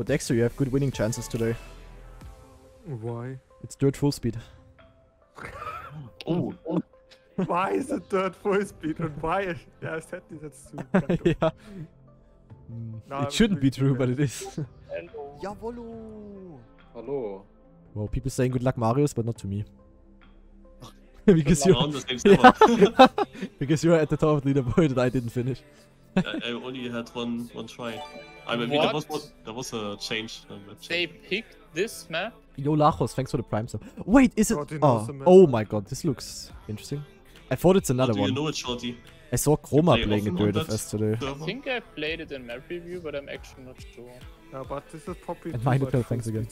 Oh, Dexter, you have good winning chances today. Why? It's dirt full speed. Oh. Why is it dirt full speed? And why? Yeah, I said this, that's too. Yeah. No, it shouldn't be true, but it is. Hello. Jawollo. Hello. Well, people saying good luck, Marius, but not to me. Because you're on the same server. Because you're at the top of the leaderboard and I didn't finish. I only had one try. I mean, there was a change. They picked this map? Yo, Lachos, thanks for the prime sub. Wait, is it? Oh my god, this looks interesting. I thought it's another one. You know it, Shorty? I saw Chroma playing it with us today. I think I played it in map review, but I'm actually not sure. No, but this is probably too much. Thanks again.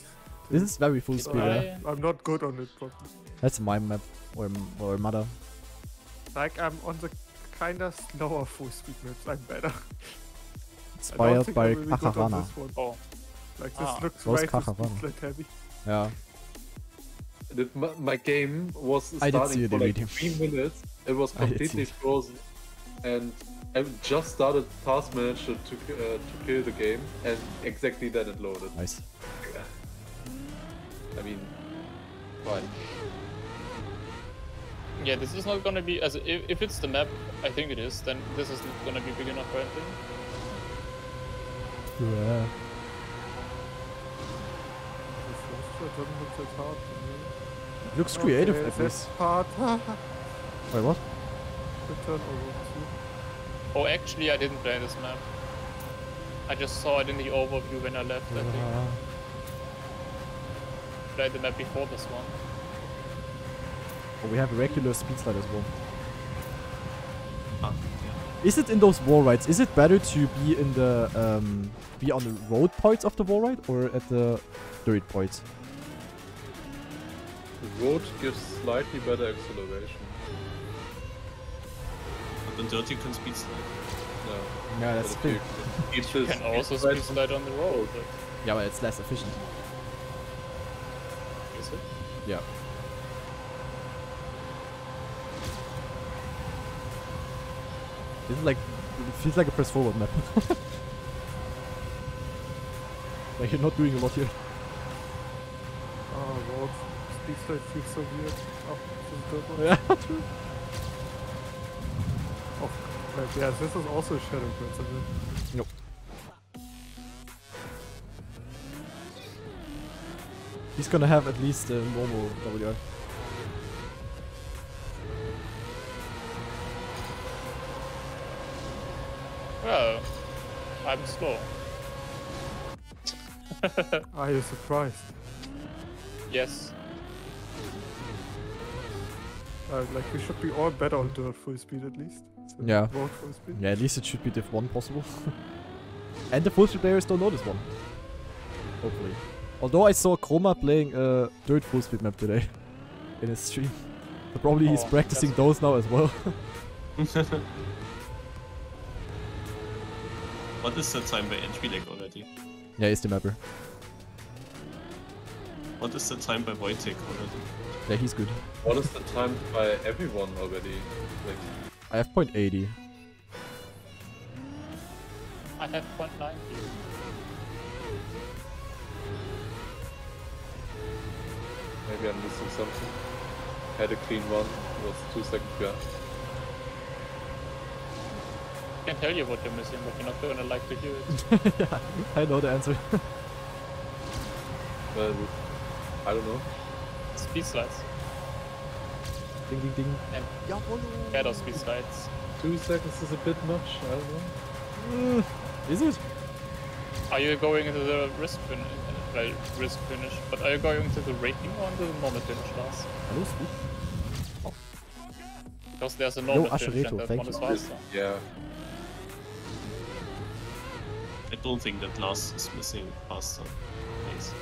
This is very full speed, yeah. I'm not good on it, probably. That's my map, or mother. Like, I'm on the kinda slower full speed maps, I'm better. Inspired by Kacharana. Oh. Like, this looks right, like heavy. Yeah. My game was starting for like 3 minutes, it was completely frozen. And I just started Task Manager to kill the game, and exactly then it loaded. Nice. I mean, fine. Yeah, this is not gonna be, as if it's the map, I think it is, then this is not gonna be big enough for anything. Yeah. It looks creative at least. Wait, what? Oh, actually I didn't play this map. I just saw it in the overview when I left, I think. Played the map before this one. Oh, we have a regular speed slide as well. Ah, yeah. Is it in those wall rides? Is it better to be in the be on the road parts of the wall ride or at the dirt parts? The road gives slightly better acceleration. But the dirt you can speed slide. No, no, that's good. You can also speed slide on the road. But... yeah, but it's less efficient. Yeah. This is like, it feels like a press forward map. Like you're not doing a lot here. Oh god, speed slide feels so weird. Oh, yeah, true. Oh, like, yeah, this is also a Shadowcrancer. Nope. He's gonna have at least a normal WR. Well, I'm slow. Are you surprised? Yes. Like, we should be all better on dirt full speed at least. So yeah. Road full speed. Yeah, at least it should be Div 1 possible. And the full speed players don't know this one. Hopefully. Although I saw Chroma playing a dirt full speed map today in his stream. So probably he's practicing those now as well. What is the time by Entry League already? Yeah, he's the mapper. What is the time by Wojtek already? Yeah, he's good. What is the time by everyone already? Like... I have 0.80. I have 0.90. Maybe I'm missing something. Had a clean one, it was 2 seconds behind. I can tell you what you're missing, but you're not gonna like to hear it. Yeah, I know the answer. I don't know. Speed slides. Ding ding ding. And better speed slides. 2 seconds is a bit much, I don't know. Is it? Are you going into the risk finish? Risk finish, but are you going to the rating or to the normal finish, Lars? Oh. Because there's a normal finish and that one is faster. Yeah. I don't think that Lars is missing faster. Nice.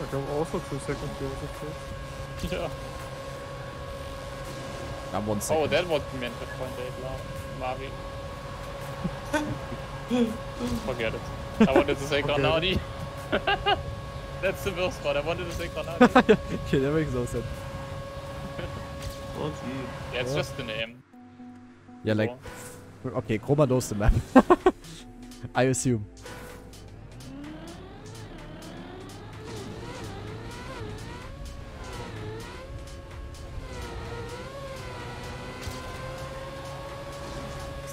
I go also 2 seconds here. Yeah. I'm 1 second. Oh, that was meant for 0.8, Marvin. Forget it. I wanted to say GranaDy. That's the worst part, I wanted to say GranaDy. Okay, that makes no sense. Yeah, it's just the name. Yeah, like... okay, Chroma knows the map. I assume.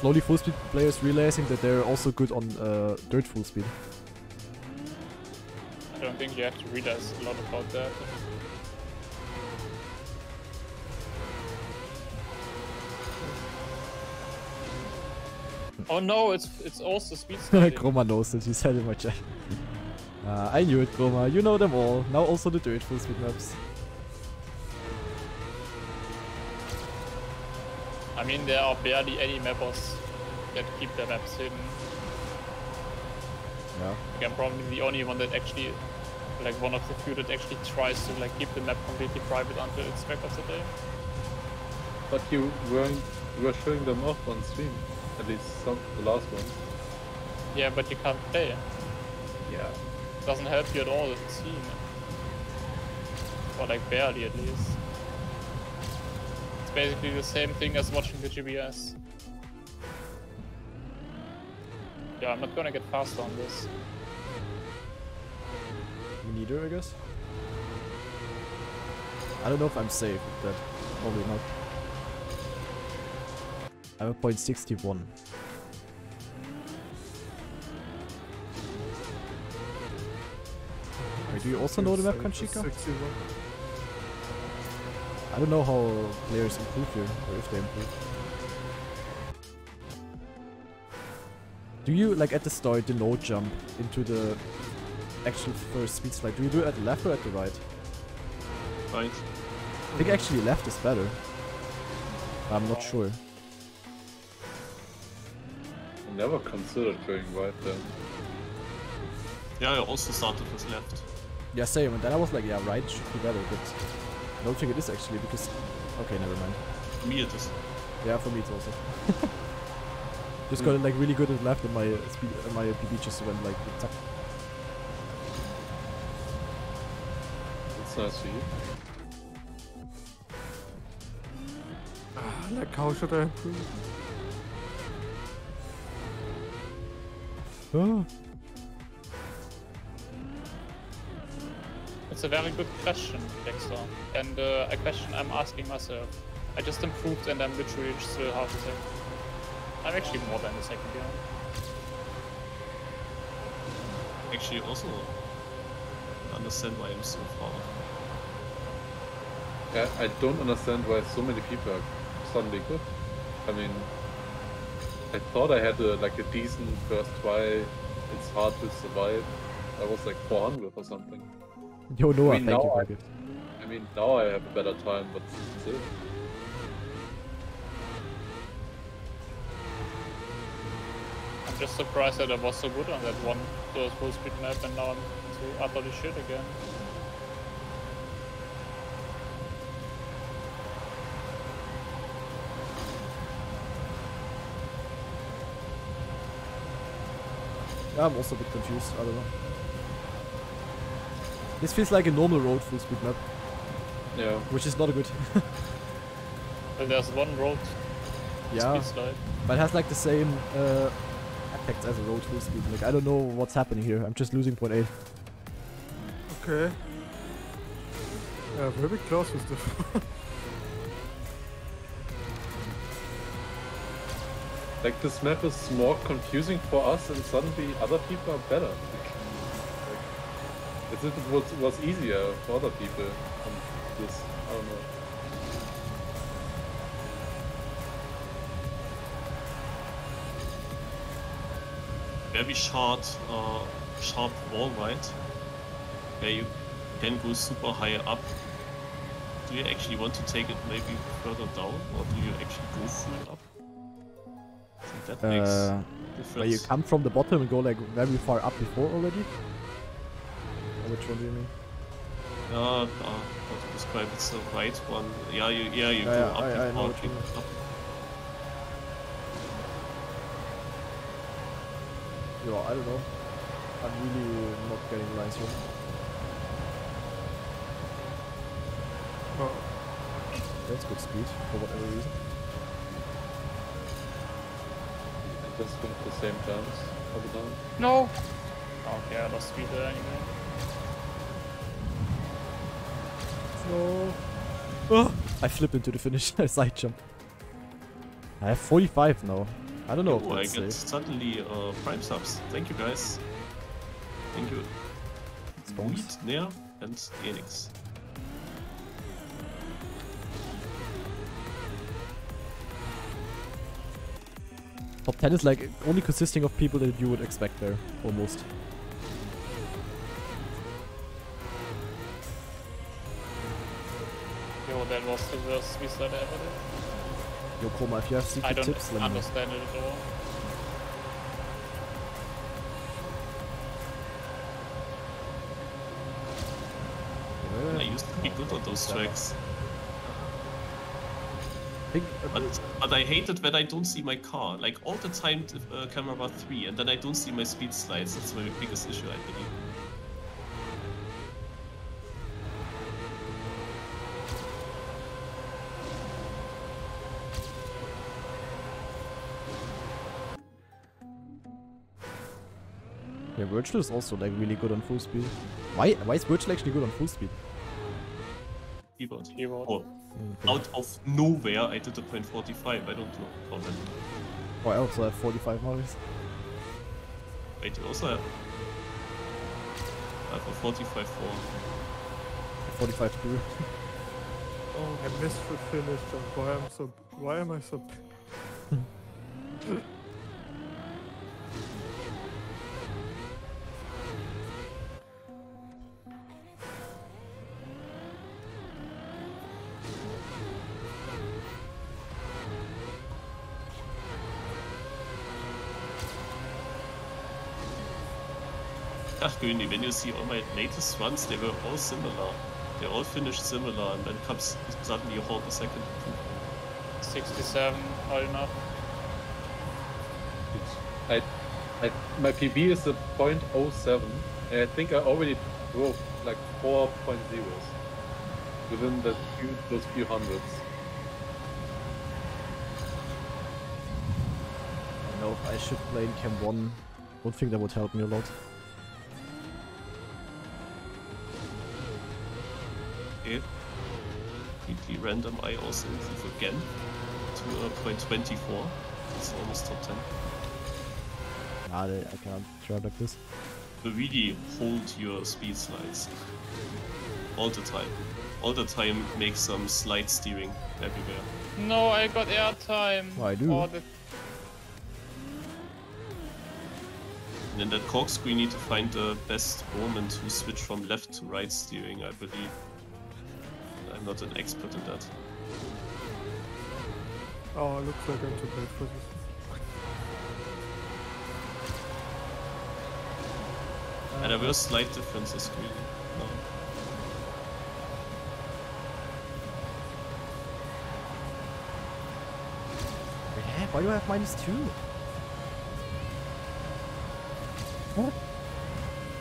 slowly full speed players realizing that they're also good on dirt full speed. I don't think you have to realize a lot about that. Oh no, it's also speed study. Chroma knows it, he said in my chat. I knew it, Chroma, you know them all. Now also the dirt full speed maps. I mean, there are barely any mappers that keep their maps hidden. Yeah. Like, I'm probably the only one that actually, like one of the few that actually tries to like keep the map completely private until it's back of the day. But you were showing them off on stream. At least some, the last one. Yeah, but you can't play. Yeah. It doesn't help you at all the scene. Or like barely at least. It's basically the same thing as watching the GBS. Yeah, I'm not gonna get faster on this. Me neither, I guess. I don't know if I'm safe with that. Probably not. I'm at 0.61. Wait, do you also know the map, Kanchika? I don't know how players improve here, or if they improve. Do you, like at the start, the low jump into the actual first speed slide? Do you do it at the left or at the right? Right. I think actually left is better. I'm not sure. Never considered going right then. Yeah, I also started with left. Yeah, same, and then I was like, yeah, right should be better, but I don't think it is actually because... Okay, never mind. For me it is. Yeah, for me it's also. Just got it like really good at left and my speed, my PB just went like... Tuck. That's nice for you. Like how should I improve? Oh. It's a very good question, Dexter, and a question I'm asking myself. I just improved and I'm literally still half a second. I'm actually more than a second behind. Actually also understand why I'm so far. Yeah, I don't understand why so many people are suddenly good. I mean, I thought I had like a decent first try. It's hard to survive. I was like 400 or something. Yo, Noah, I mean, thank you for it. I mean, now I have a better time, but still. I'm just surprised that I was so good on that one full speed map, and now I'm so utterly shit again. I'm also a bit confused, I don't know. This feels like a normal road full speed map. Yeah. Which is not good. But there's one road. Yeah. Speed slide. But it has like the same effects as a road full speed. Like I don't know what's happening here. I'm just losing 0.8. Okay. Yeah, very close with the Like this map is more confusing for us and suddenly other people are better. Like, as if it was easier for other people on this, I don't know. Very sharp wall right, where you can go super high up. Do you actually want to take it maybe further down or do you actually go full up? That makes difference. Where you come from the bottom and go like very far up before already? Or which one do you mean? How to describe it's the right one. Yeah, you go up and out. Yeah, I don't know. I'm really not getting lines here. Oh. That's good speed for whatever reason. Just think the same times up and down. No! Okay, I lost speed there anyway. No! Oh, I flip into the finish, I side jump. I have 45 now. I don't know. Oh, I get suddenly prime subs. Thank you guys. Thank you. Meat, Nair and Enix. Top 10 is like only consisting of people that you would expect there, almost. Yo, that was the worst reset ever. Yo, Chroma, if you have secret tips, let me know. I don't understand it at all. I used to be good on those tracks. But I hate it when I don't see my car, like all the time camera bar 3 and then I don't see my speed slides, that's my biggest issue I believe. Yeah, Virtual is also like really good on full speed. Why is Virtual actually good on full speed? Keyboard. Oh. Okay. Out of nowhere, I did a 0.45. I don't know how that. Oh, I also have 45 Marius. Wait, you also have? I have a 45.4. 45.2. Oh, I missed the finish. Why am I so? When you see all my latest ones, they were all similar. They all finished similar, and then comes suddenly a whole second. 67, all enough. My PB is a 0.07, and I think I already drove like 4.0s within those few hundreds. I know if I should play in Cam 1, I don't think that would help me a lot. Okay. Completely random, I also improve again to a 0.24. That's almost top 10. Nah, I can't try like this. So really hold your speed slides. All the time. All the time make some slide steering everywhere. No, I got airtime. Oh, I do. And in that corkscrew you need to find the best moment to switch from left to right steering, I believe. I'm not an expert in that. Oh, it looks like I'm too bad for this. And there were slight differences, really. No. Yeah, why do I have -2? What?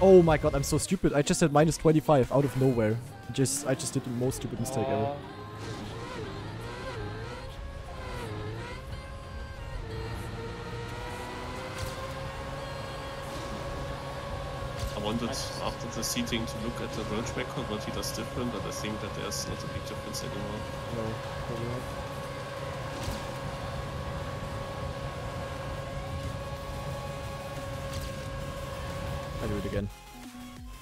Oh my god, I'm so stupid. I just had -25 out of nowhere. I just did the most stupid mistake ever. I wanted after the seating to look at the road record what he does different, but I think that there's not a big difference anymore. No, probably not. I do it again.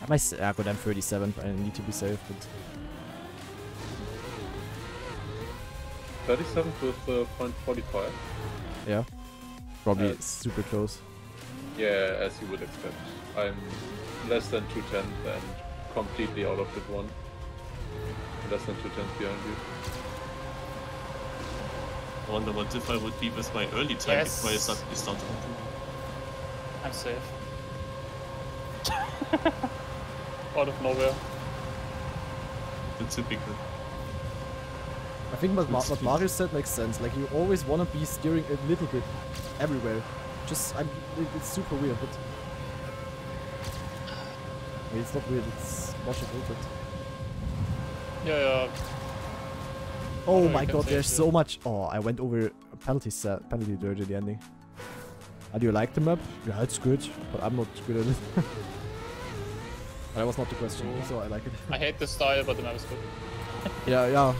Am I good, I'm 37th, I need to be safe, but... 37th with 0.45? Yeah. Probably super close. Yeah, as you would expect. I'm less than 2/10 and completely out of the one. Less than 2/10 behind you. I wonder what if I would be with my early time before I suddenly started improving. I'm safe. Out of nowhere. The typical. I think what Marius said makes sense. Like you always wanna be steering a little bit everywhere. It's super weird, but I mean, it's not weird. It's much involved. Yeah. Oh my god, there's so much. Oh, I went over a penalty dirt at the ending. Do you like the map? Yeah, it's good, but I'm not good at it. That was not the question, so I like it. I hate the style, but the map is good. Yeah.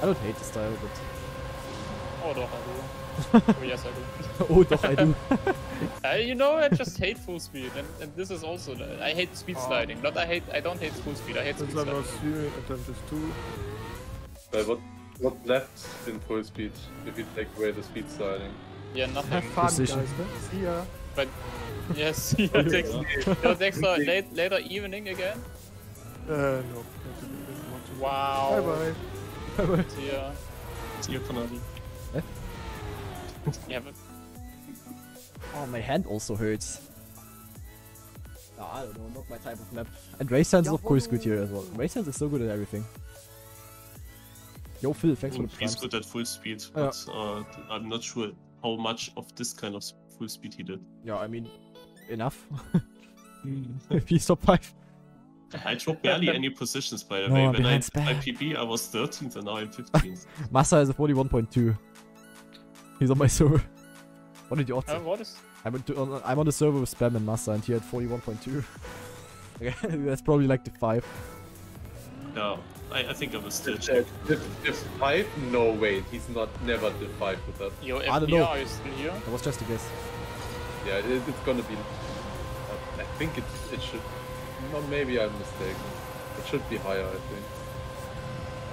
I don't hate the style, but... Oh doch, I do. Oh yes, I do. Oh doch, I do. You know, I just hate full speed, and this is also, I hate speed sliding, but I don't hate full speed, I hate speed sliding. Attempt is 2. What left in full speed if you take away the speed sliding? Yeah, nothing. Fun, guys. See ya. But yes, yeah, Dexter, later evening again? No. Wow. Bye bye. Bye bye. See ya. See you, Kanadi. Eh? Yeah, but... Oh, my hand also hurts. No, I don't know, not my type of map. And Racehands is of course good here as well. Racehands is so good at everything. Yo, Phil, thanks for the prime. He's good at full speed, but I'm not sure how much of this kind of full speed he did. Yeah, I mean, enough. If he survived. I dropped barely any positions, by the way. When I PB, I was 13th and now I'm 15th. Massa is a 41.2. He's on my server. What did you order? I'm on the server with Spam and Massa, and he had 41.2. That's probably like the 5. Yeah, I think I was still checked. Div 5? No, wait, he's never Div 5 with that. Yo, I don't know. Are you still here? That was just a guess. Yeah, it's gonna be... I think it should... Or maybe I'm mistaken. It should be higher, I think.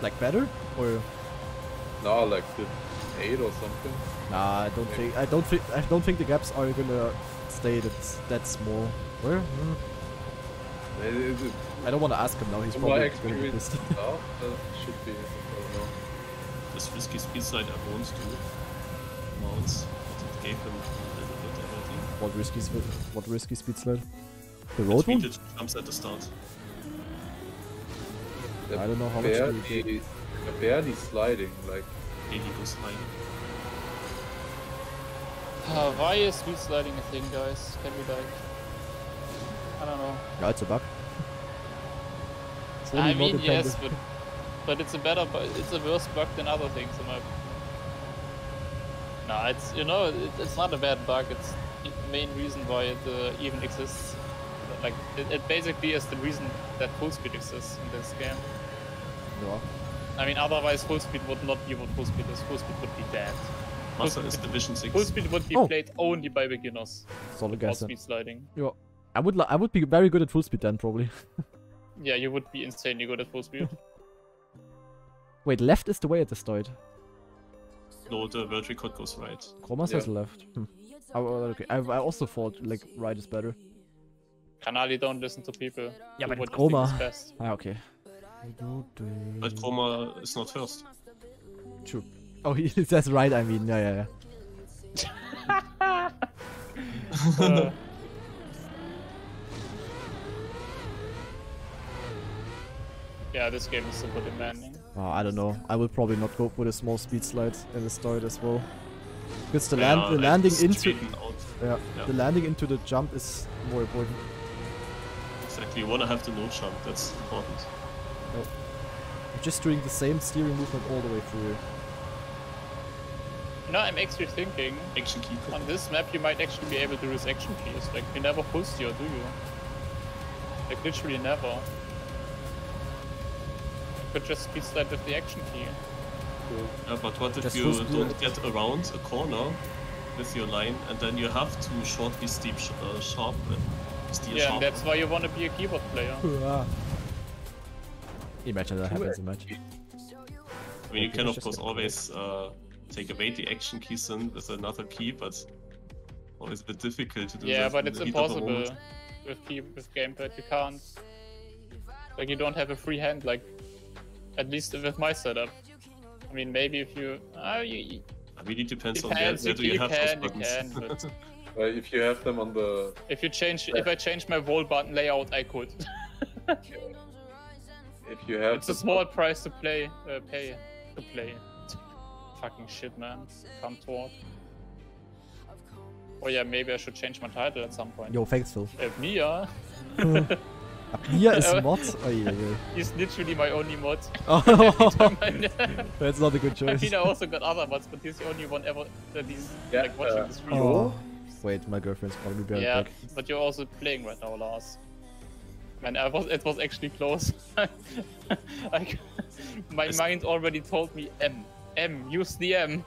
Like better? Or no, like the 8 or something. Nah, I don't think. I don't think the gaps are gonna stay that small. Where? I don't want to ask him now. He's probably really pissed. No, that should be. I don't know. This risky speed slide I won't do. Mounts. It gave him a little bit everything. What risky speed slide? The road one? Jumps at the start. I don't know how much he is. Barely sliding, like... why is speed sliding a thing, guys? Can we like... I don't know. Yeah, it's a bug. It's I mean, yes, but it's a better bug. It's a worse bug than other things in my... Nah, it's, you know, it's not a bad bug. It's the main reason why it even exists. Like, it basically is the reason that full speed exists in this game. Yeah. I mean, otherwise full speed would not be what full speed is. Full speed would be dead. Massa is Division 6. Full speed would be played only by beginners. Solid guess. Speed sliding. Yeah. I would be very good at full speed then, probably. Yeah, you would be insanely good at full speed. Wait, left is the way it is start. No, the world record goes right. Chroma says left. Hmm. Okay. I also thought, like, right is better. Kanali don't listen to people. Yeah, but Chroma. Ah, okay. But Chroma is not first. True. Oh, that's right, I mean. Yeah. Yeah, this game is super demanding. Oh, I don't know. I will probably not go for the small speed slides in the start as well. Because the landing into... the landing into the jump is more important. Exactly, you wanna have the no jump, that's important. Yep. I'm just doing the same steering movement all the way through. You know, I'm actually thinking action key on this map you might actually be able to use action keys. Like, you never pull steer, do you? Like, literally never. You could just speed slide with the action key. Cool. Yeah, but what if you don't get around a corner with your line and then you have to shortly steep sharp steer sharp? And that's why you wanna be a keyboard player. Imagine that happens in match. I mean, you can of course always take away the action keys in with another key, but always a bit difficult to do that. Yeah, but it's impossible with gamepad. You can't. Like, you don't have a free hand, like, at least with my setup. I mean, maybe if you... I mean, it depends on where do you have those buttons. But... if you have them on the... If I change my wall button layout, I could. If you have... It's a small price to pay. Fucking shit, man. Come talk. Oh yeah, maybe I should change my title at some point. Yo, thanks, Phil. Mia. Mia is mod? Oh yeah, yeah. He's literally my only mod. Oh. That's not a good choice. I mean, I also got other mods, but he's the only one ever that is like watching the stream. Oh. Wait, my girlfriend's probably behind back. Yeah, but you're also playing right now, Lars. Man, it was actually close. My mind already told me, use the M.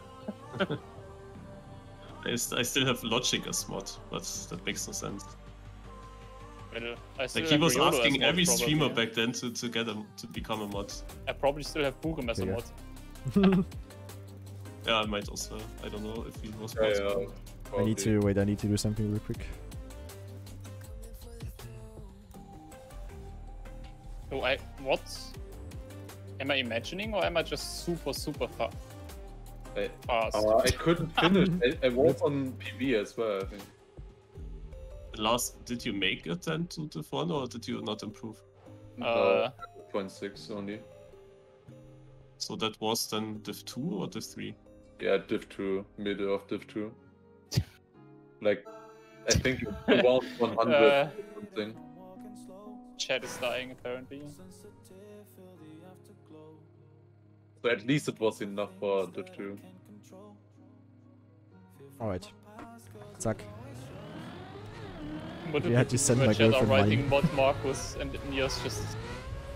I still have logic as mod, but that makes no sense. Like he was asking every streamer back then to get him to become a mod. I probably still have Pugum as a mod. Yeah, I might also. I don't know if he was. Yeah, yeah. I need to do something real quick. So what? Am I imagining or am I just super far? Fast? I couldn't finish. I was on PB as well, I think. Lars, did you make it then to the phone or did you not improve? 0.6 only. So that was then Div 2 or Div 3? Yeah, Div 2, middle of Div 2. Like, I think around 100 or something. Chat is dying apparently. So at least it was enough for Div 2. Alright. Zack. But we had to send my chat are writing mod Markus and Nias just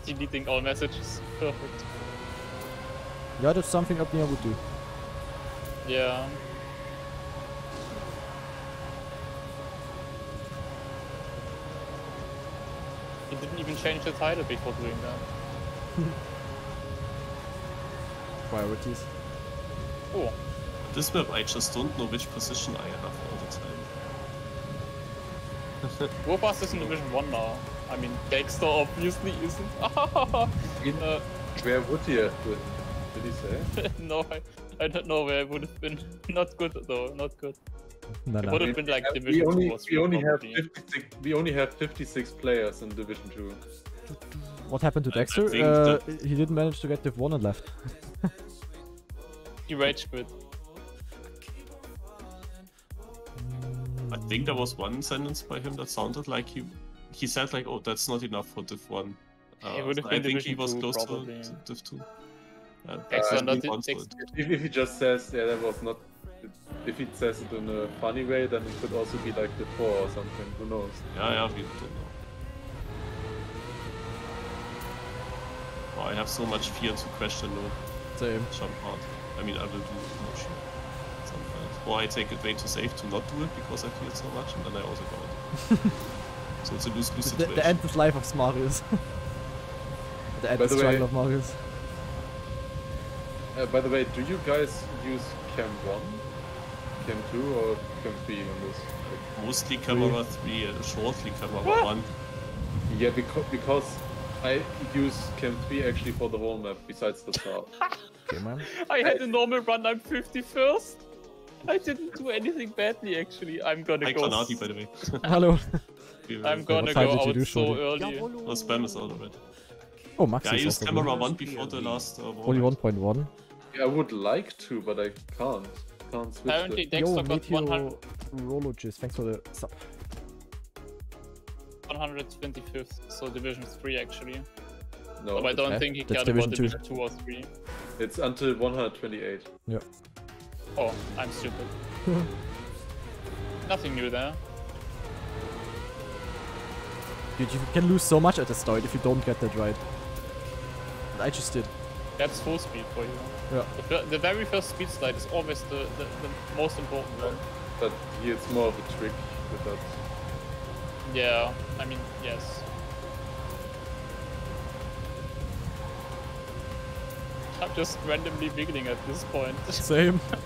deleting all messages. Perfect. Yeah, that's something Abner would do. Yeah. He didn't even change the title before doing that. Priorities. Oh. This map, I just don't know which position I have all the time. Robust is in Division 1 now. I mean, Dexter obviously isn't. Where would he have been? Did he say? No, I don't know where I would have been. Not good though, not good. No, no. It would have been like Division 2. We only have 56 players in Division 2. What happened to Dexter? He didn't manage to get Div 1 and left. He rage quit. I think there was one sentence by him that sounded like he said like, oh, that's not enough for Div 1. I think he was close to Div 2. If he just says, yeah, that was not... If he says it in a funny way, then it could also be like Div 4 or something, who knows? Yeah, we don't know. Oh, I have so much fear to question though. Same. Jump out. I mean, I will do emotion. Or I take it way too safe to not do it because I feel so much and then I also go out. So it's a lose-lose situation. The endless life of Marius. The endless struggle of Marius. By the way, do you guys use Cam 1, Cam 2 or Cam 3 on this? Mostly Camera 3 and shortly Camera 1. Yeah, because I use Cam 3 actually for the whole map besides the start. Okay, man. I had a normal run, I'm 51st. I didn't do anything badly actually. I'm gonna go. Granati, by the way. Hello. I'm gonna go out do, so early. Oh, Spam is out of it. Oh, Maxi. Yeah, I used camera 1 before the last. Only 1.1. Yeah, I would like to, but I can't. Can't switch. Apparently, Dexter got 100. Urologist, thanks for the sub. 125th, so Division 3 actually. No. But I don't think he got about Division 2 or 3. It's until 128. Yeah. Oh, I'm stupid. Nothing new there. Dude, you can lose so much at the start if you don't get that right. I just did. That's full speed for you. Yeah. The very first speed slide is always the most important one. But here it's more of a trick with that. Yeah, I mean, yes. I'm just randomly wiggling at this point. Same. Yeah,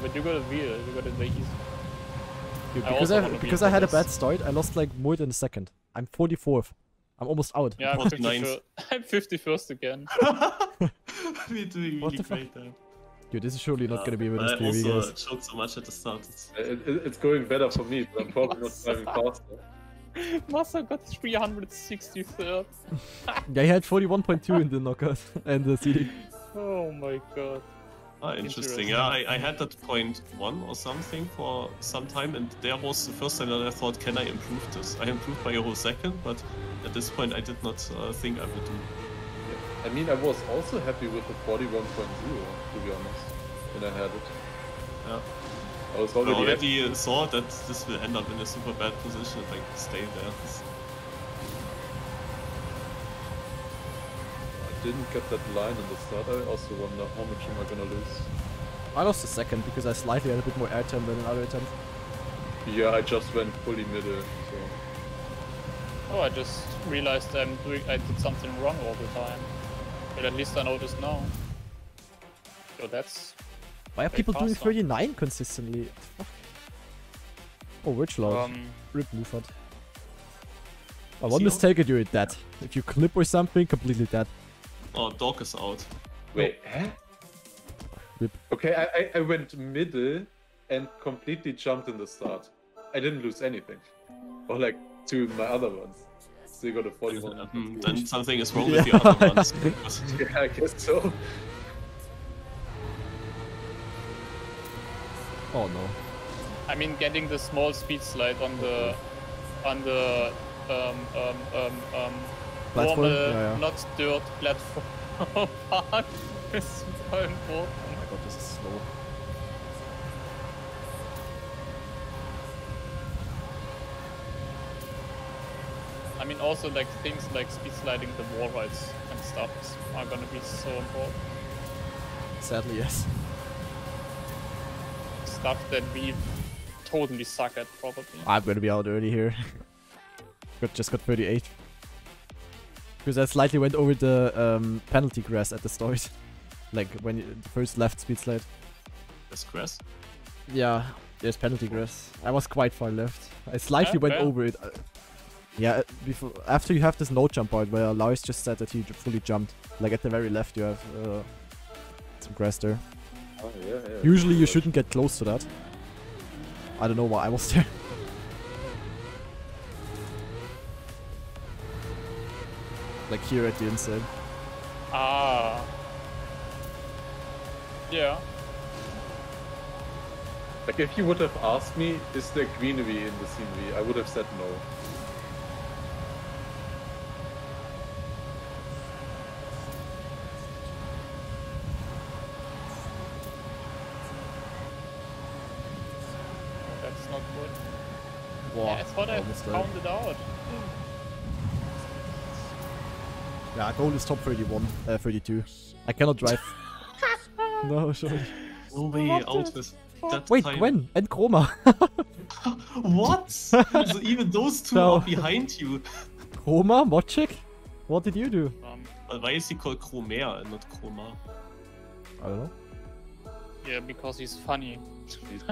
but you got a wheel, you got it very easy. Dude, because I had a bad start, I lost like more than a second. I'm 44th. I'm almost out. Yeah, I'm 51st again. We're doing really great then. Dude, this is surely not gonna be with this PV, guys. I choked so much at the start. It's going better for me, but I'm probably not driving faster. Massa got 363rd. Yeah, he had 41.2 in the knockout and the CD. Oh my god. Ah, interesting. Yeah, I had that 0.1 or something for some time, and there was the first time that I thought, can I improve this? I improved by a whole second, but at this point I did not think I would do. Yeah. I mean, I was also happy with the 41.0, to be honest, when I had it. Yeah. I already saw that this will end up in a super bad position if I stay there. didn't get that line in the start, I also wonder how much am I gonna lose. I lost a second because I slightly had a bit more airtime than another attempt. Yeah, I just went fully middle. So. Oh, I just realized I did something wrong all the time. But at least I noticed now. So that's. Why are people doing 39 consistently? Oh, Rich Lord. Rip Lufat. One mistake and you're at that. If you clip or something, completely dead. Oh, Dog is out. Wait, huh? Rip. Okay, I went middle and completely jumped in the start. I didn't lose anything. Or like two of my other ones. So you got a 41. Then something is wrong with the other ones. Yeah, I guess so. Oh no. I mean, getting the small speed slide on the normal, yeah, yeah, not dirt platform part is super important. Oh my god, this is slow. I mean, also like things like speed sliding the wall rides and stuff are gonna be so important. Sadly, yes. Stuff that we totally suck at, probably. I'm gonna be out early here. Just got 38. Because I slightly went over the penalty grass at the start. Like when you first left speed slide. There's grass? Yeah, there's penalty grass. I was quite far left. I slightly went over it. Yeah, before, after you have this no jump part where Lars just said that he fully jumped. Like at the very left you have some grass there. Oh, yeah, yeah. Usually you shouldn't get close to that. I don't know why I was there. Like here at the inside. Ah. Yeah. Like if you would have asked me, is there greenery in the scenery, I would have said no. That's not good. Wow. Yeah, I thought I counted out. Yeah, goal is top 31, 32. I cannot drive. No, sorry. We'll be out with that. Wait, time. Gwen and Chroma. What? So even those two are behind you. Chroma, Wojtek? What did you do? Why is he called Chromea and not Chroma? I don't know. Yeah, because he's funny.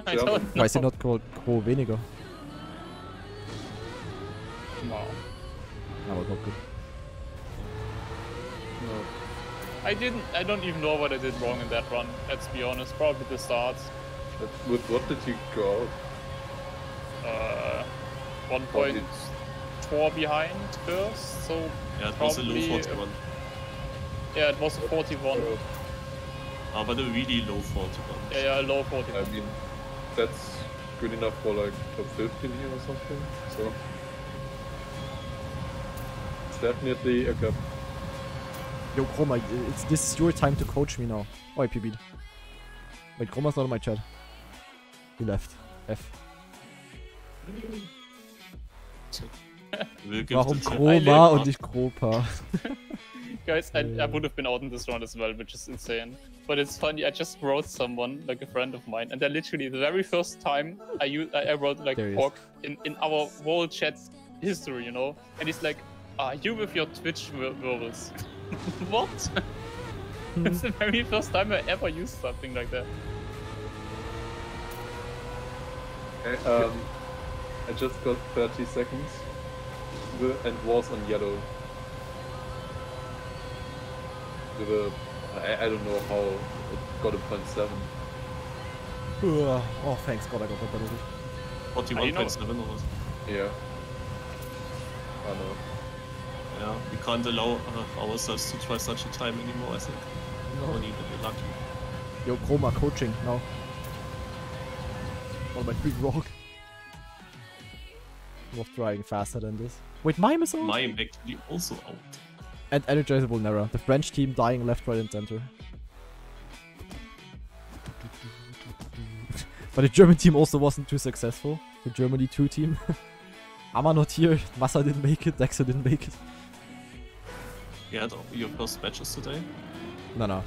I don't know. Why is he not called Kro-Weniger? No. No, not good. No. I don't even know what I did wrong in that run, let's be honest, probably the starts. With what did you go? 1.4 behind first, so yeah, it was a low 41. Yeah, it was a 41. Ah, but a really low 41. Yeah, yeah, low 41. I mean, that's good enough for like top 15 here or something, so... It's definitely a gap. Yo, Chroma, this is your time to coach me now. Oh, I PB'd. Wait, Chroma's not on my chat. He left. F. Warum Chroma und nicht Kropa? Guys, I would have been out in this round as well, which is insane. But it's funny, I just wrote someone, like a friend of mine, and then literally the very first time I wrote like pork in our whole chat history, you know? And he's like, "Ah, you with your Twitch verbals." What? That's the very first time I ever used something like that. Okay, I just got 30 seconds and was on yellow. With a, I don't know how it got a 0.7. Oh, thanks God, I got that penalty. 41.7 or what? Yeah. I know. Yeah, we can't allow ourselves to try such a time anymore, I think. No need to be lucky. Yo, Chroma coaching now. What am I doing wrong? We're trying faster than this. Wait, Mime is out? Mime actually also out. And Energizable Nera, the French team dying left, right and center. But the German team also wasn't too successful. The Germany 2 team. Amma not here, Massa didn't make it, Dexter didn't make it. You had your first matches today? No.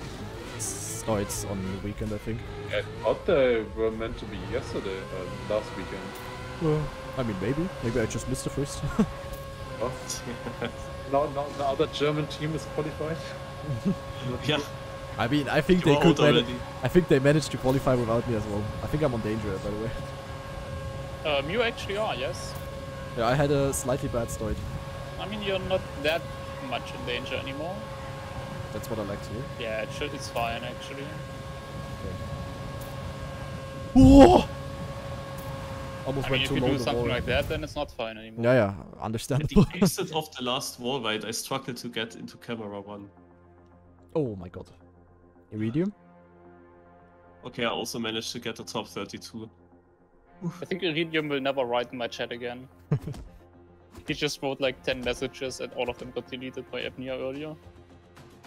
Oh, it's on the weekend, I think. I thought they were meant to be yesterday, last weekend. Well, I mean, maybe I just missed the first. What? Yeah. Now the other German team is qualified. Yeah. I mean, I think you they managed to qualify without me as well. I think I'm on danger, by the way. You actually are, yes. Yeah, I had a slightly bad start. I mean, you're not that much in danger anymore. That's what I like to hear. Yeah, it's fine, actually. Okay. Whoa! Almost I mean, went too low. If you do something like that, then it's not fine anymore. Yeah, understandable. At the exit of the last wall, right, I struggled to get into camera one. Oh my god. Iridium? Okay, I also managed to get the top 32. I think Iridium will never write in my chat again. He just wrote like 10 messages and all of them got deleted by Apnea earlier.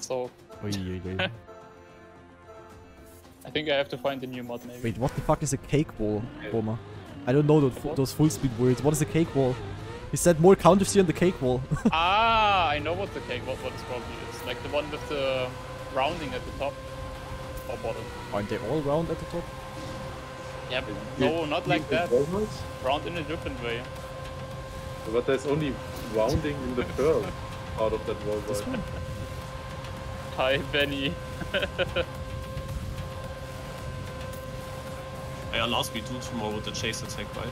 So... I think I have to find a new mod maybe. Wait, what the fuck is a cake wall, Boma? I don't know those full speed words. What is a cake wall? He said more counters here on the cake wall. I know what the cake wall probably is. Like the one with the rounding at the top. Or bottom. Aren't they all round at the top? Yeah, but no, not like that. Round in a different way. But there's only rounding in the curve out of that wall. Right? Hi, Benny. It allows me to tomorrow with the chase attack, right?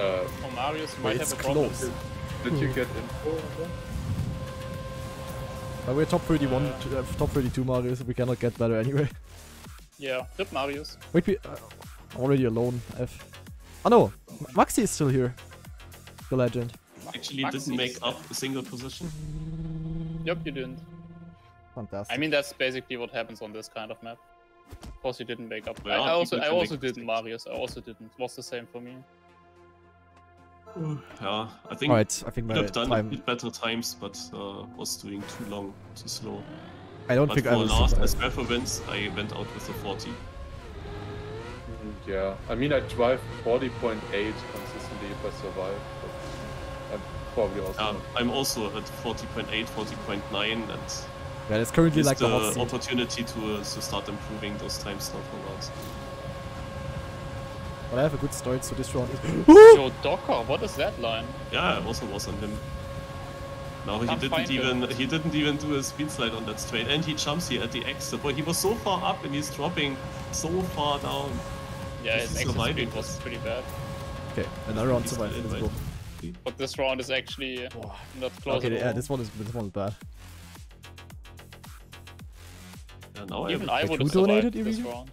Oh, Marius might have a problem. Did you get info? But we're top 31, top 32, Marius. We cannot get better anyway. Yeah, tip Marius. Wait, we already alone. F. Oh no, Maxi is still here. The legend. Actually, didn't make up a single position. Yep, you didn't. Fantastic. I mean, that's basically what happens on this kind of map. Of course, you didn't make up. Yeah, I also didn't, Marius. I also didn't. It was the same for me. Yeah, I think right, I think could have done a bit better times, but was doing too long, too slow. I don't think I was. Last, as well for wins, I went out with a 40. Yeah, I mean, I drive 40.8 consistently if I survive. But I'm probably also. I'm also at 40.8, 40.9, and. Yeah, that's currently like the hot seat. Opportunity to start improving those times now for us. But I have a good start, so this round is... Yo, Docker, what is that line? Yeah, it also was on him. Now he didn't even do a speed slide on that straight, and he jumps here at the exit. But he was so far up and he's dropping so far down. Yeah, his exit speed was pretty bad. Okay, another round survived. Let's go. But this round is actually not close. Okay, yeah, this one is bad. Yeah, no, even I would have donated this round.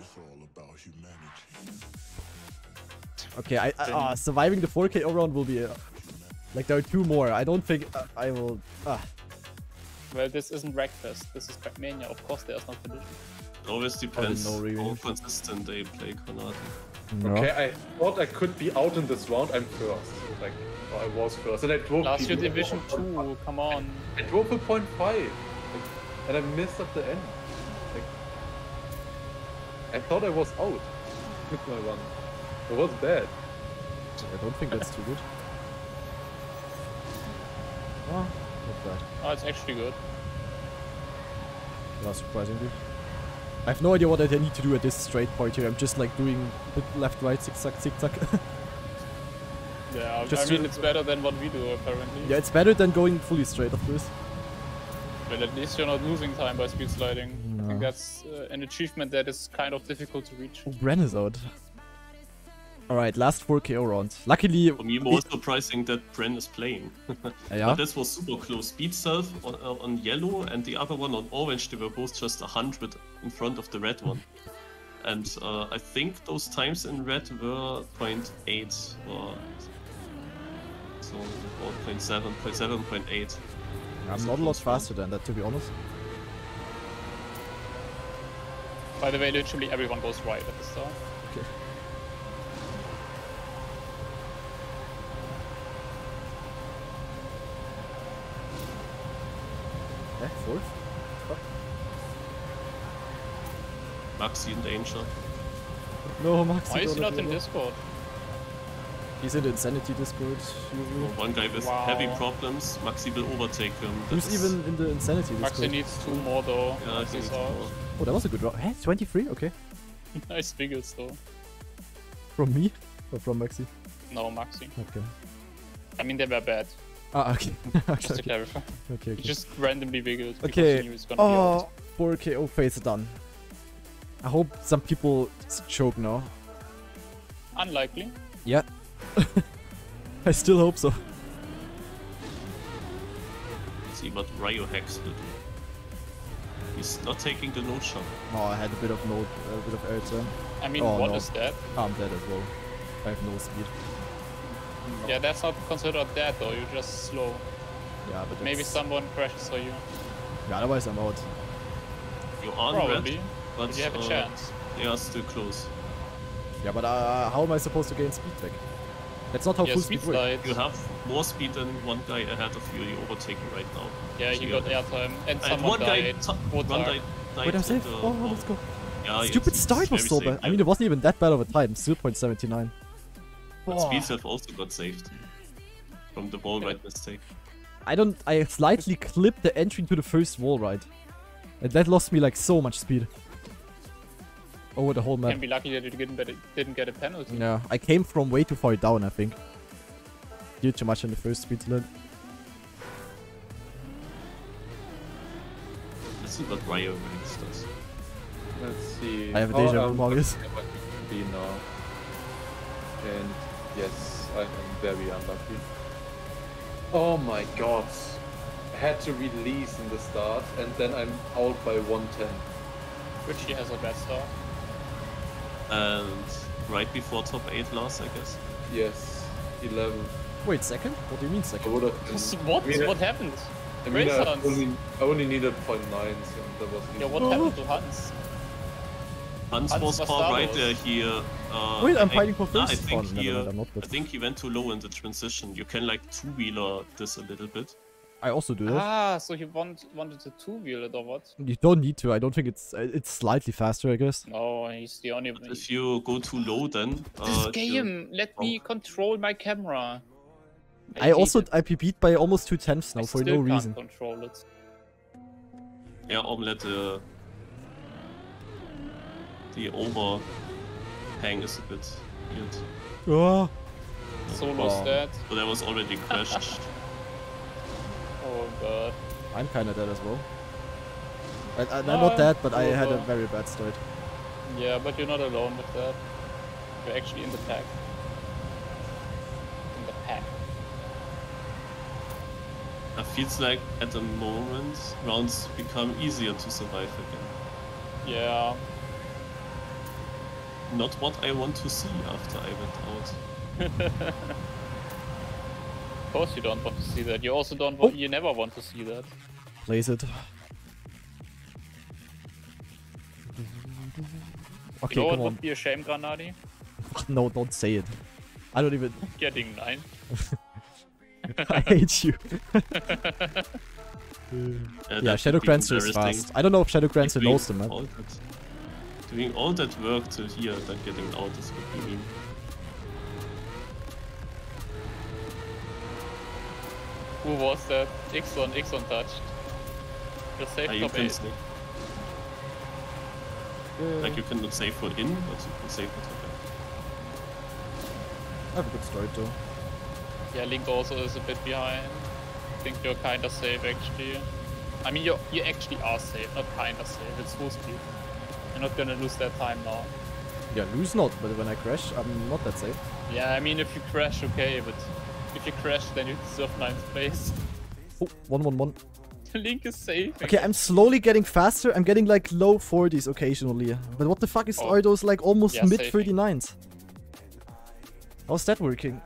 It's all about humanity. Okay, surviving the 4KO round will be like there are two more. I don't think I will. Well, this isn't Wreckfest. This is Pac-Mania. Of course, there's no condition. It always depends how consistent they play Konami. No. Okay, I thought I could be out in this round. I'm first. Like I was first, and I drove. Last year Division 2. Come on. I drove a 0.5. And I missed at the end. Like, I thought I was out with my run. It was bad. I don't think that's too good. Oh, not bad. Oh, it's actually good. That's surprisingly. I have no idea what I need to do at this straight point here. I'm just like doing left, right, zigzag, zigzag. Yeah, just I mean, it's better than what we do apparently. Yeah, it's better than going fully straight, of course. Well, at least you're not losing time by speed sliding. No. I think that's an achievement that is kind of difficult to reach. Oh, Bren is out. Alright, last 4KO round. Luckily... For me, more surprising that Bren is playing. Yeah. But this was super close. Beat Self on yellow and the other one on orange. They were both just 100 in front of the red one. And I think those times in red were 0.8 or... So, 0.7, 0.7, 0.8. I'm not a lot faster than that, to be honest. By the way, literally everyone goes right at the start. Okay. Eh, fourth? Fuck. Maxi in danger. No, Maxi. Why is he not in Discord? He's in the insanity dispute. Oh, one guy with heavy problems. Maxi will overtake him. He's even in the insanity dispute. Maxi needs two more though. Yeah, I think oh, that was a good round. Hey, 23? Okay. Nice figures though. From me? Or from Maxi? No, Maxi. Okay. I mean, they were bad. Ah, okay. Just to clarify. Okay, okay. He just randomly wiggled because he was gonna be old. 4KO phase done. I hope some people choke now. Unlikely. Yeah. I still hope so. Let's see what Ryo Hex will do. He's not taking the no shot. No, I had a bit of air turn. I mean, what is that? I'm dead as well. I have no speed. Yeah, that's not considered dead though, you're just slow. Yeah, but maybe someone crashes for you. Yeah, otherwise I'm out. You're on probably, red, but you have a chance. They are still close. Yeah, but how am I supposed to gain speed back? That's not how full speed works. You have more speed than one guy ahead of you. You're overtaking right now. Yeah, you got airtime and one guy died. Wait, I'm safe. Oh, let's go. Yeah, stupid start was so bad. I mean, it wasn't even that bad of a time. 0.79. But speeds have also got saved from the wall ride mistake. I slightly clipped the entry into the first wall ride, and that lost me like so much speed. Over the whole map. You can be lucky that you didn't get a penalty. Yeah, I came from way too far down, I think. Due too much in the first speed limit. Let's see what Ryo makes does. Let's see. I have a deja vu, Marius. And yes, I am very unlucky. Oh my god. I had to release in the start, and then I'm out by 110. Which he has a bad start. And right before top 8 Lars, I guess. Yes, 11. Wait, second? What do you mean second? What happened? I mean, I only needed 0.9, so that was easy. Yeah, what happened to Hans? Hans was far right there here. Wait, I'm fighting for first. I think he went too low in the transition. You can like two-wheeler this a little bit. I also do that. Ah, so he wanted a two-wheeler or what? You don't need to. I don't think it's slightly faster, I guess. No, he's the only one. If you go too low, then this game, let me control my camera. I PB'd by almost 2 tenths now for no reason. I can't control it. Yeah, Omelette, the overhang is a bit weird. Oh. Solo's dead. But I was already crashed. Oh god. I'm kinda dead as well. I'm not dead, but I had a very bad start. Yeah, but you're not alone with that. You're actually in the pack. In the pack. It feels like at the moment rounds become easier to survive again. Yeah. Not what I want to see after I went out. Of course you don't want to see that. You also don't want, you never want to see that. Place it. Okay, you know what would be a shame, GranaDy? No, don't say it. I don't even... Getting 9. I hate you. Yeah, Shadowcrancer is fast. I don't know if Shadowcrancer knows the map. Doing all that work to here, then getting out is what you mean. Who was that? X1 touched. Just save top 8. Like you cannot save for in, but you can save for top 8. I have a good start though. Yeah, Link also is a bit behind. I think you're kinda safe actually. I mean, you actually are safe, not kinda safe, it's full speed. You're not gonna lose that time now. Yeah, lose not, but when I crash, I'm not that safe. Yeah, I mean, if you crash, okay, but... If you crash, then you deserve 9th place. Oh, 1-1-1. Link is safe. Okay, I'm slowly getting faster. I'm getting like low 40s occasionally. But what the fuck is are those like almost mid 39s? How's that working?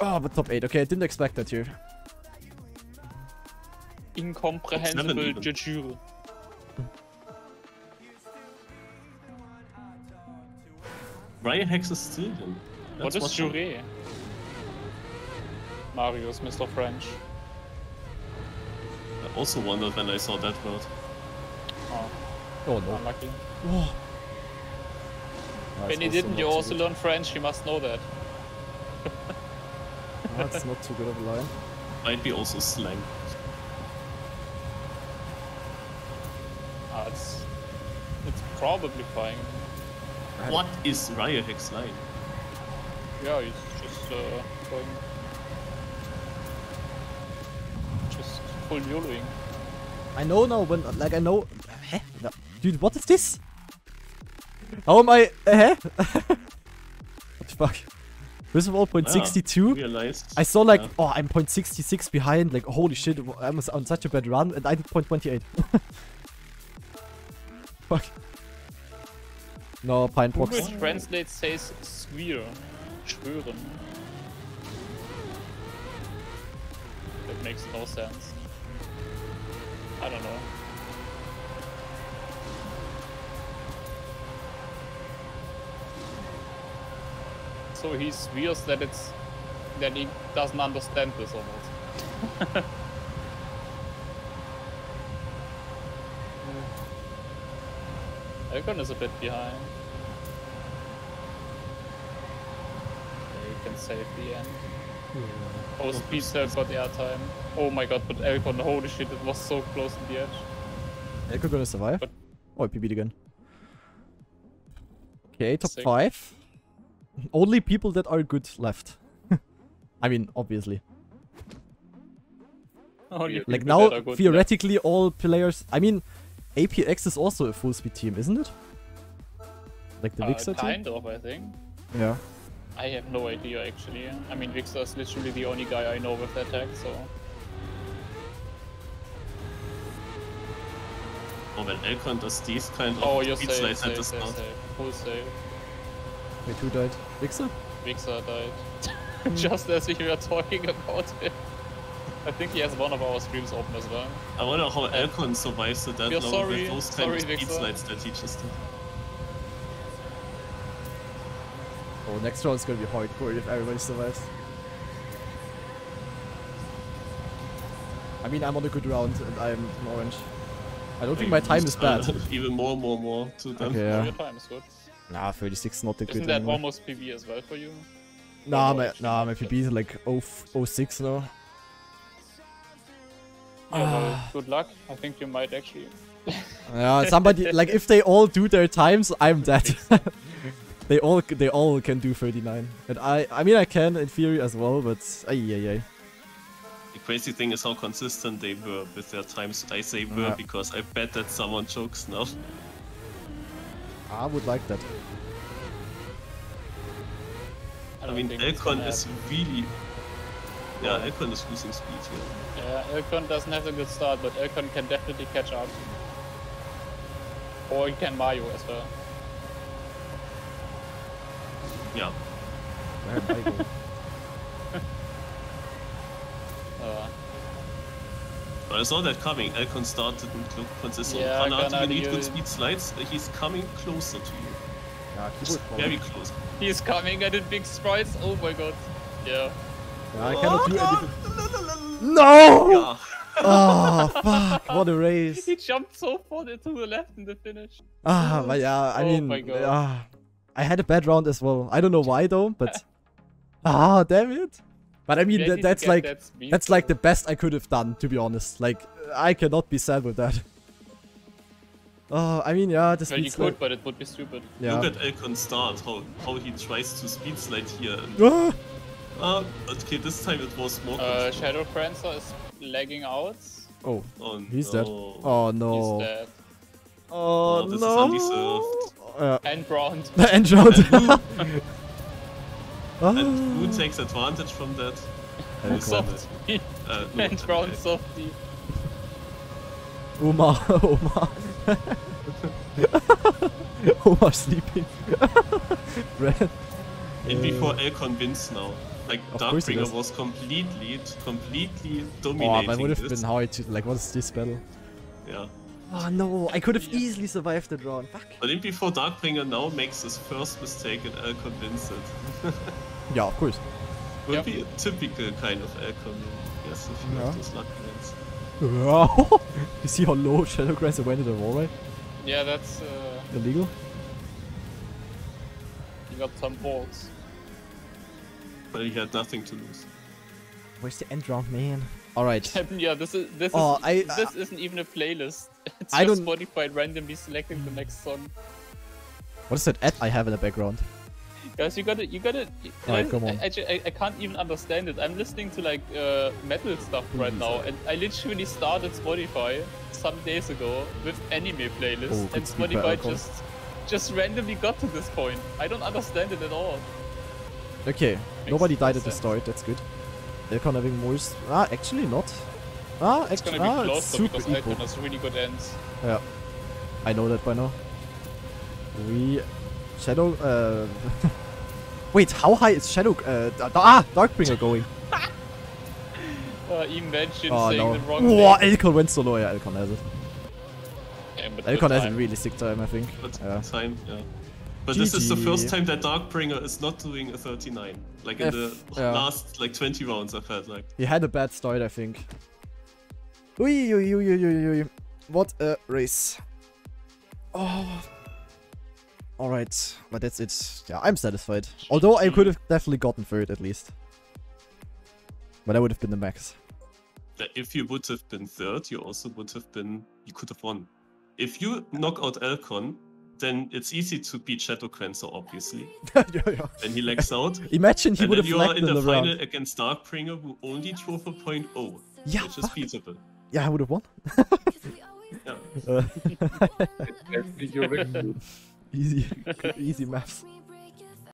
Oh, but top 8. Okay, I didn't expect that here. Incomprehensible Jujuru. Ryan Hex is still in. What is Jure? Marius, Mr. French. I also wondered when I saw that word. Oh, no. Unlucky. Oh. When you didn't, you also learn French, you must know that. That's not too good of a line. Might be also slang. It's probably fine. What is Riot Hex line? Yeah, it's just going. Just full YOLOing. I know now, when like I know. Hä? No. Dude, what is this? How am I? Hä? What the fuck? First of all, 0.62. I saw like, yeah. Oh, I'm 0.66 behind. Like, holy shit, I was on such a bad run, and I did 0.28. Fuck. No, Pine Box. Google Translate says swear. Schwören. That makes no sense. I don't know. So he swears that it's that he doesn't understand this almost. Elkhorn is a bit behind. Okay, you can save the end. Yeah. Oh, speed self got the airtime. Oh my god, but Elkhorn, holy shit, it was so close to the edge. Elkhorn gonna survive? But oh, I PB'd again. Okay, top six. 5. Only people that are good left. I mean, obviously. Only like now, theoretically, left. All players. I mean, APX is also a full speed team, isn't it? Like the Vixar kind team? Kind of, I think. Yeah. I have no idea actually. I mean, Vixar is literally the only guy I know with that tag, so. Oh, when Elcon does these kind of. Oh, you're safe. Full save. Wait, who died? Vixar? Vixar died. Just as we were talking about it. I think he has one of our streams open as well. I wonder how Elcon survives the deadlock with those kind of speed slides that he just did. Oh, next round is gonna be hardcore if everybody survives. I mean, I'm on a good round and I'm an orange. I don't think my time is bad. Even more to them. Okay, yeah. Your time is good. Nah, 36 not a good. Isn't that anymore. Almost PB as well for you? Nah, my PB is like 0.06 now. Yeah, well, good luck. I think you might actually. Yeah, somebody like if they all do their times, I'm dead. they all can do 39, and I mean I can in theory as well, but yeah. The crazy thing is how consistent they were with their times. I say were because I bet that someone chokes now. I would like that. I mean, Elcon is really... Yeah, Elcon is losing speed here. Yeah, Elcon doesn't have a good start, but Elcon can definitely catch up. Or he can Mario as well. Yeah. Where am I going? But I saw that coming. Elcon started didn't look consistent. Yeah, Kanadi, we need good speed slides. He's coming closer to you. Yeah, very close. He's coming at a big strides. Oh my god. Yeah. I cannot do anything. No! Yeah. Oh, fuck. What a race. He jumped so far to the left in the finish. Ah, but yeah, I mean, my god. I had a bad round as well. I don't know why though, but. Ah, damn it. But I mean, that's like the best I could have done, to be honest. Like, I cannot be sad with that. Oh, I mean, yeah, this well, you could, but it would be stupid. Yeah. Look at Elcon start, how he tries to speed slide here. And, okay, this time it was more Shadowcrancer is lagging out. Oh, he's dead. Oh, no. He's dead. Oh, no. This is undeserved. End round. End round. And who takes advantage from that? Softy. And round Softy. Oma. Oma sleeping. Red. And before Elcon wins now. Like, Darkbringer was completely dominating. Oh, that would have been hard to. Like, what is this battle? Yeah. Oh no, I could have easily survived that round. Fuck. But in before Darkbringer now makes his first mistake and Elcon wins it. Yeah, of course. Would be a typical kind of Elcon, yes, if you have those luck wins. Wow! You see how low Shadowcrancer went at the wall, right? Yeah, that's illegal. He got some balls. But he had nothing to lose. Where's the end round, man? Alright. Yeah, this isn't even a playlist. It's just Spotify randomly selecting the next song. What is that ad I have in the background? Guys, you gotta. Alright, come on. I can't even understand it. I'm listening to like metal stuff right now, and I literally started Spotify some days ago with anime playlists, and Spotify just randomly got to this point. I don't understand it at all. Okay, nobody died at the start. That's good. Elkhorn having more... Ah, actually not. Ah, actually... It's gonna be close though, because Elkhorn has really good ends. Yeah. I know that by now. We... Shadow... Wait, how high is Shadow... Darkbringer going? Imagine saying the wrong thing. Wow, Elkhorn went so low. Yeah, Elkhorn has it. Yeah, Elkhorn has a really sick time, I think. But yeah. But GG. This is the first time that Darkbringer is not doing a 39. Like in the last like 20 rounds, I felt like. He had a bad start, I think. Ui, ui, ui, ui, ui. What a race. Oh. Alright, but that's it. Yeah, I'm satisfied. Although I could have definitely gotten third at least. But I would have been the max. If you would have been third, you also would have been... You could have won. If you knock out Elcon, then it's easy to beat Shadowcrancer, obviously. Then he lags out. Imagine he would have lagged in the round. And then you are in the final against Darkbringer, who only drove a 0.0, which is beatable. Yeah, I would have won. Easy maps.